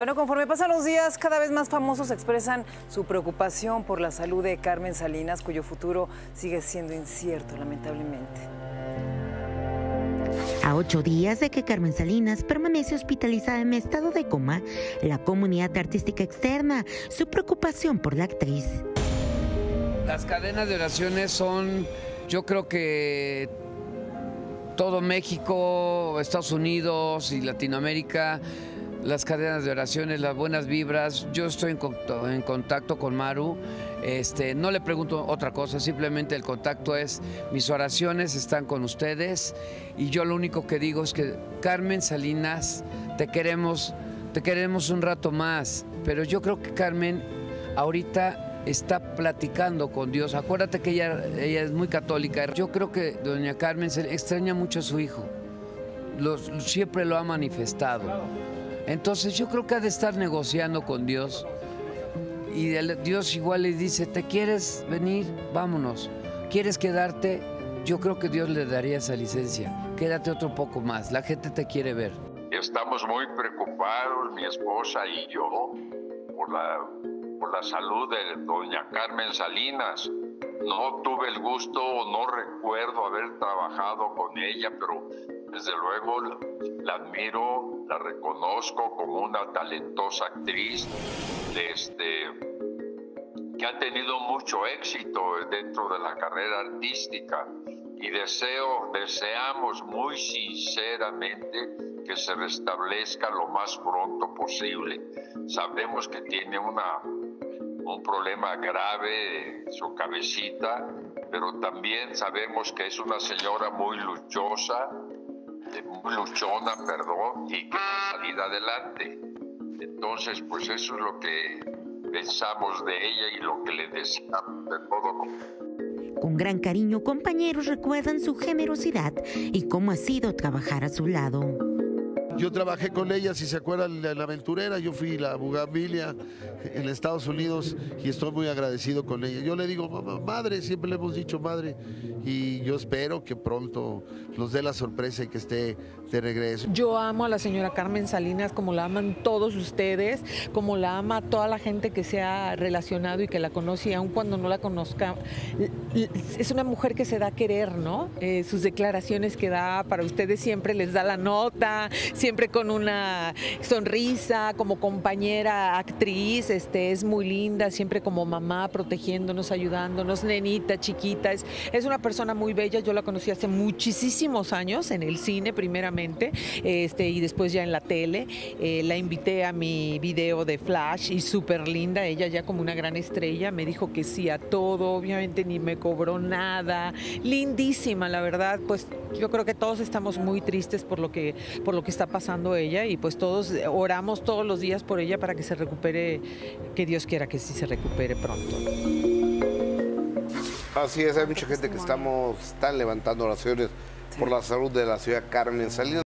Bueno, conforme pasan los días, cada vez más famosos expresan su preocupación por la salud de Carmen Salinas, cuyo futuro sigue siendo incierto, lamentablemente. A 8 días de que Carmen Salinas permanece hospitalizada en estado de coma, la comunidad artística externa su preocupación por la actriz. Las cadenas de oraciones son, yo creo que todo México, Estados Unidos y Latinoamérica, las cadenas de oraciones, las buenas vibras. Yo estoy en contacto con Maru, no le pregunto otra cosa, simplemente el contacto es, mis oraciones están con ustedes y yo lo único que digo es que Carmen Salinas, te queremos un rato más, pero yo creo que Carmen ahorita está platicando con Dios. Acuérdate que ella es muy católica. Yo creo que doña Carmen se extraña mucho a su hijo, siempre lo ha manifestado. Entonces yo creo que ha de estar negociando con Dios y Dios igual le dice, ¿te quieres venir? Vámonos. ¿Quieres quedarte? Yo creo que Dios le daría esa licencia. Quédate otro poco más, la gente te quiere ver. Estamos muy preocupados, mi esposa y yo, por la salud de doña Carmen Salinas. No tuve el gusto, no recuerdo haber trabajado con ella, pero desde luego la admiro. La reconozco como una talentosa actriz que ha tenido mucho éxito dentro de la carrera artística y deseamos muy sinceramente que se restablezca lo más pronto posible. Sabemos que tiene un problema grave en su cabecita, pero también sabemos que es una señora muy luchona, y que va a salir adelante. Entonces, pues eso es lo que pensamos de ella y lo que le deseamos de todo. Con gran cariño, compañeros recuerdan su generosidad y cómo ha sido trabajar a su lado. Yo trabajé con ella, si se acuerdan, la aventurera, yo fui la Bugambilia en Estados Unidos y estoy muy agradecido con ella. Yo le digo, madre, siempre le hemos dicho madre, y yo espero que pronto nos dé la sorpresa y que esté de regreso. Yo amo a la señora Carmen Salinas como la aman todos ustedes, como la ama toda la gente que se ha relacionado y que la conoce, y aun cuando no la conozca, es una mujer que se da a querer, ¿no? Sus declaraciones que da para ustedes siempre les da la nota, siempre con una sonrisa, como compañera, actriz, es muy linda, siempre como mamá, protegiéndonos, ayudándonos, nenita, chiquita, es una persona muy bella. Yo la conocí hace muchísimos años en el cine primeramente, y después ya en la tele, la invité a mi video de Flash y súper linda, ella ya como una gran estrella, me dijo que sí a todo, obviamente ni me cobró nada, lindísima la verdad. Pues yo creo que todos estamos muy tristes por lo que está pasando ella y pues todos oramos todos los días por ella para que se recupere, que Dios quiera que sí se recupere pronto. Así es, hay mucha gente que están levantando oraciones por la salud de la ciudad Carmen Salinas.